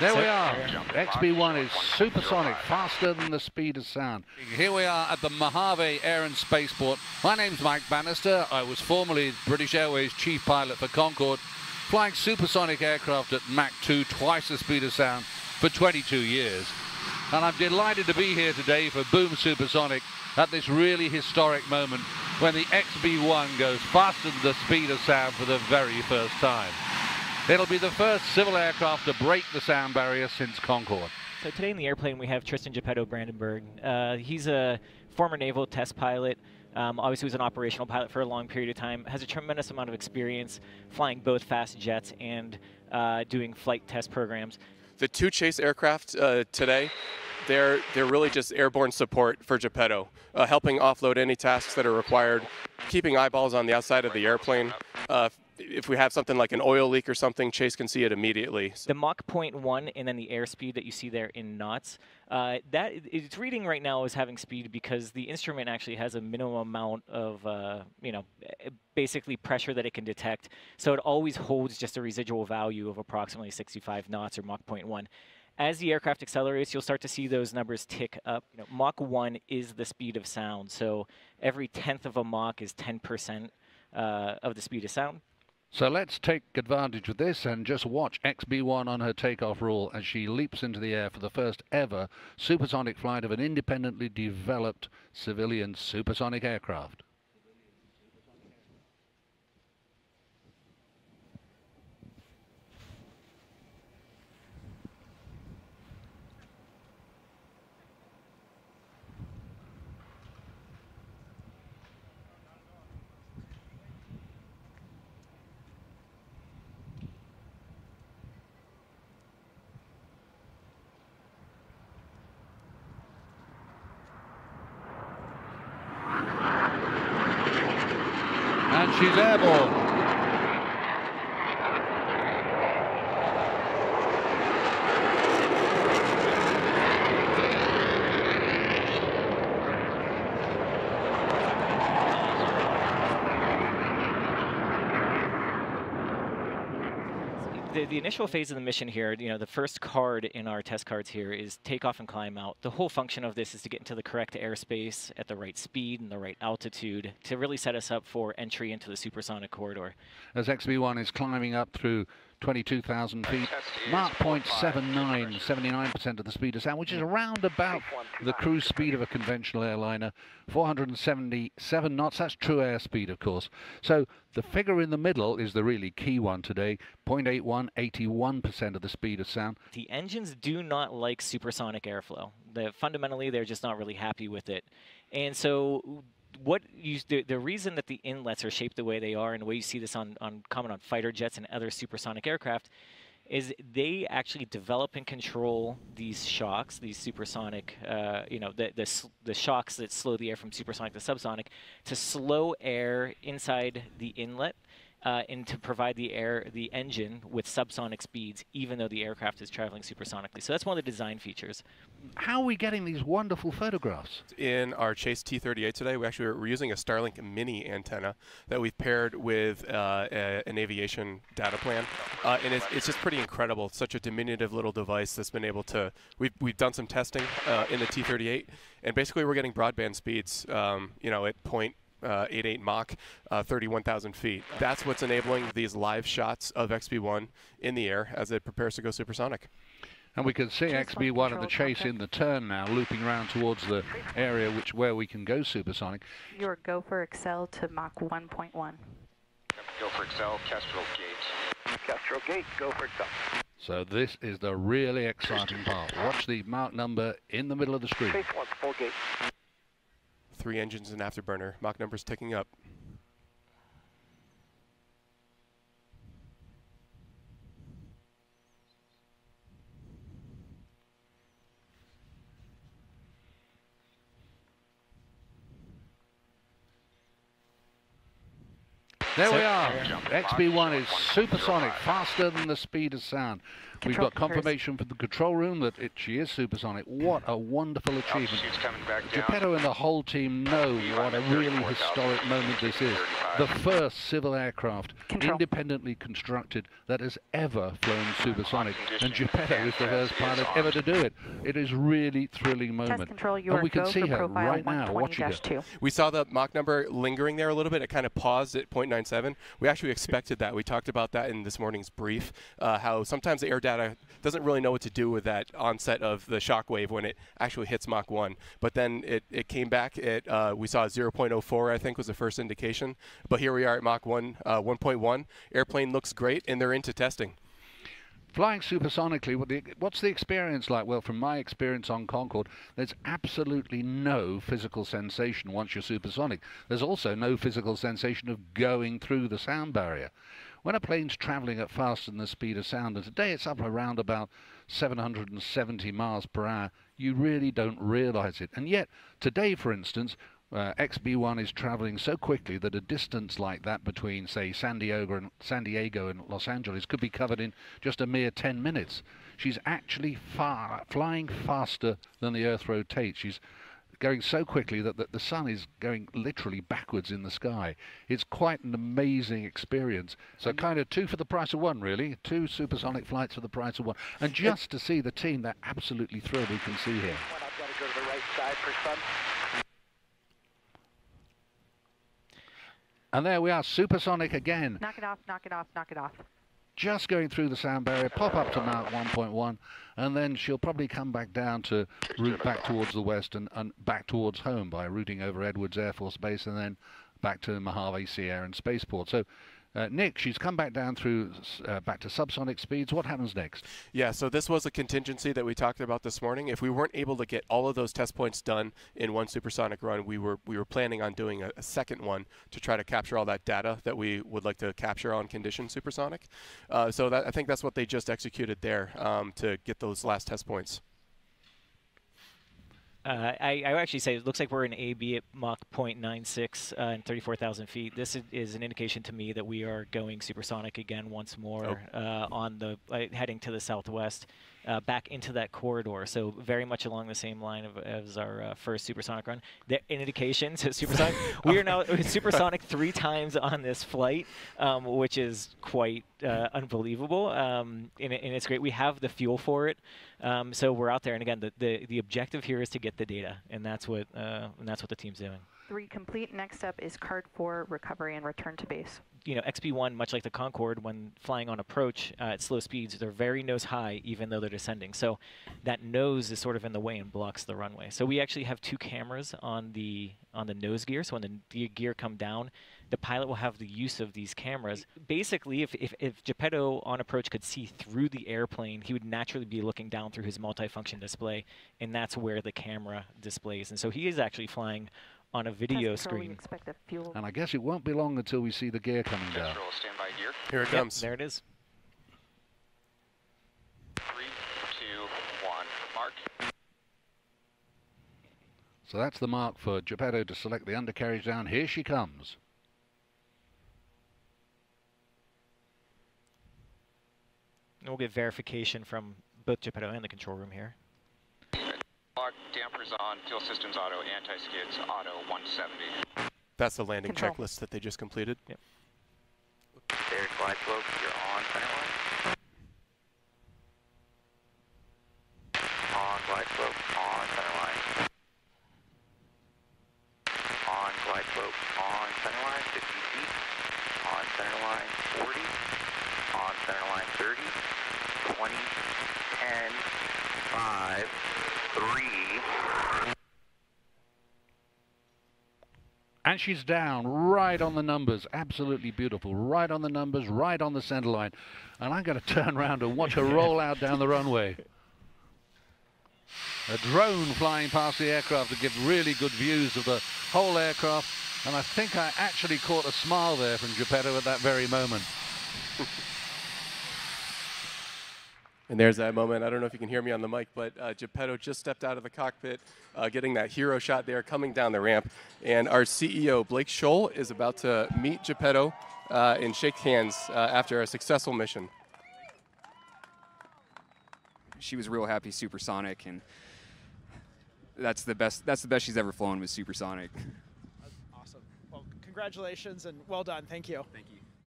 There we are. XB1 is supersonic, faster than the speed of sound. Here we are at the Mojave Air and Spaceport. My name's Mike Bannister. I was formerly British Airways chief pilot for Concorde, flying supersonic aircraft at Mach 2, twice the speed of sound, for 22 years. And I'm delighted to be here today for Boom Supersonic at this really historic moment when the XB1 goes faster than the speed of sound for the very first time. It'll be the first civil aircraft to break the sound barrier since Concorde. So today in the airplane we have Tristan Geppetto Brandenburg. He's a former naval test pilot. Obviously was an operational pilot for a long period of time. Has a tremendous amount of experience flying both fast jets and doing flight test programs. The two chase aircraft today, they're really just airborne support for Geppetto, helping offload any tasks that are required, keeping eyeballs on the outside of the airplane. If we have something like an oil leak or something, Chase can see it immediately. The Mach 0.1 and then the airspeed that you see there in knots, that it's reading right now is having speed because the instrument actually has a minimum amount of, basically pressure that it can detect. So it always holds just a residual value of approximately 65 knots or Mach 0.1. As the aircraft accelerates, you'll start to see those numbers tick up. You know, Mach 1 is the speed of sound. So every 10th of a Mach is 10% of the speed of sound. So let's take advantage of this and just watch XB1 on her takeoff roll as she leaps into the air for the first ever supersonic flight of an independently developed civilian supersonic aircraft. And she's airborne. The initial phase of the mission here, you know, the first card in our test cards here is takeoff and climb out. The whole function of this is to get into the correct airspace at the right speed and the right altitude to really set us up for entry into the supersonic corridor. As XB1 is climbing up through 22,000 feet, Mach 0.79, 79% of the speed of sound, which is around about the cruise speed of a conventional airliner, 477 knots. That's true airspeed, of course. So the figure in the middle is the really key one today, 0.81, 81% of the speed of sound. The engines do not like supersonic airflow. Fundamentally, they're just not really happy with it. And so the reason that the inlets are shaped the way they are, and the way you see this on common on fighter jets and other supersonic aircraft, is they actually develop and control these shocks, these supersonic, the shocks that slow the air from supersonic to subsonic, to slow air inside the inlet and to provide the engine with subsonic speeds, even though the aircraft is traveling supersonically. So that's one of the design features. How are we getting these wonderful photographs? In our Chase T-38 today, we're using a Starlink Mini antenna that we've paired with an aviation data plan. And it's just pretty incredible. It's such a diminutive little device that's been able to, we've done some testing in the T-38, and basically we're getting broadband speeds, at 0.88 Mach, 31,000 feet. That's what's enabling these live shots of XB1 in the air as it prepares to go supersonic. And we can see XB1 at the chase in the turn now, looping around towards the area where we can go supersonic. Your Gopher Excel to Mach 1.1. Gopher Excel, Kestrel Gate. Kestrel Gate, Gopher Excel. So this is the really exciting part. Watch the Mach number in the middle of the screen. Chase 1, full gate. Three engines and afterburner. Mach numbers ticking up. There we are. XB1 is supersonic, faster than the speed of sound. We've got confirmation from the control room that she is supersonic. What a wonderful achievement. Geppetto and the whole team know what a really historic moment this is. the first civil aircraft independently constructed that has ever flown supersonic, and Geppetto is the first pilot ever to do it. It is really thrilling moment. And we can see her right now watching it. We saw the Mach number lingering there a little bit. It kind of paused at 0.97. We actually expected that. We talked about that in this morning's brief, how sometimes the air data doesn't really know what to do with that onset of the shock wave when it actually hits Mach 1. But then it came back. We saw 0.04, I think, was the first indication. But here we are at Mach 1, 1.1. Airplane looks great, and they're into testing. Flying supersonically, what's the experience like? Well, from my experience on Concorde, there's absolutely no physical sensation once you're supersonic. There's also no physical sensation of going through the sound barrier. When a plane's traveling at faster than the speed of sound, and today it's up around about 770 miles per hour, you really don't realize it. And yet, today, for instance, XB1 is traveling so quickly that a distance like that between, say, San Diego and Los Angeles could be covered in just a mere 10 minutes. She's actually flying faster than the Earth rotates. She's going so quickly that the sun is going literally backwards in the sky. It's quite an amazing experience. So kind of two for the price of one, really. Two supersonic flights for the price of one. And just to see the team, they're absolutely thrilled. We can see here. I've got to go to the right side for some. And there we are, supersonic again. Knock it off, knock it off, knock it off. Just going through the sound barrier, pop up to Mach 1.1, and then she'll probably come back down to route back towards the west and back towards home by routing over Edwards Air Force Base and then back to Mojave Air and Spaceport. So, Nick, she's come back down through back to subsonic speeds. What happens next? Yeah, so this was a contingency that we talked about this morning. If we weren't able to get all of those test points done in one supersonic run, we were planning on doing a second one to try to capture all that data that we would like to capture on conditioned supersonic. So I think that's what they just executed there to get those last test points. I would actually say it looks like we're in AB at Mach 0.96 and 34,000 feet. This is an indication to me that we are going supersonic again once more on the heading to the southwest, back into that corridor. So very much along the same line as our first supersonic run. An indication to supersonic. We are now supersonic 3 times on this flight, which is quite unbelievable. And it's great. We have the fuel for it. So we're out there. And again, the objective here is to get the data, and that's what the team's doing. 3 complete. Next up is card 4, recovery and return to base. You know, XB1, much like the Concorde, when flying on approach at slow speeds, they're very nose high, even though they're descending. So that nose is sort of in the way and blocks the runway. So we actually have 2 cameras on the nose gear. So when the gear come down, the pilot will have the use of these cameras. Basically, if Geppetto on approach could see through the airplane, he would naturally be looking down through his multifunction display, and that's where the camera displays. And so he is actually flying on a video screen. And I guess it won't be long until we see the gear coming down. Here it comes. There it is. 3, 2, 1, mark. So that's the mark for Geppetto to select the undercarriage down. Here she comes. And we'll get verification from both Geppetto and the control room here. Dampers on, fuel systems auto, anti-skids auto, 170. That's the landing checklist that they just completed. Yep. There's glide slope, you're on center line. On glide slope, on center line. On glide slope, on center line, 50 feet. On center line, 40. On center line, 30. 20, 10, 5. 3. And she's down right on the numbers. Absolutely beautiful. Right on the numbers, right on the center line. And I'm going to turn around and watch her roll out down the runway. A drone flying past the aircraft to give really good views of the whole aircraft. And I think I actually caught a smile there from Geppetto at that very moment. And there's that moment. I don't know if you can hear me on the mic, but Geppetto just stepped out of the cockpit, getting that hero shot there, coming down the ramp. And our CEO, Blake Scholl, is about to meet Geppetto and shake hands after a successful mission. She was real happy supersonic, and that's the best she's ever flown with supersonic. congratulations and well done. Thank you. Thank you.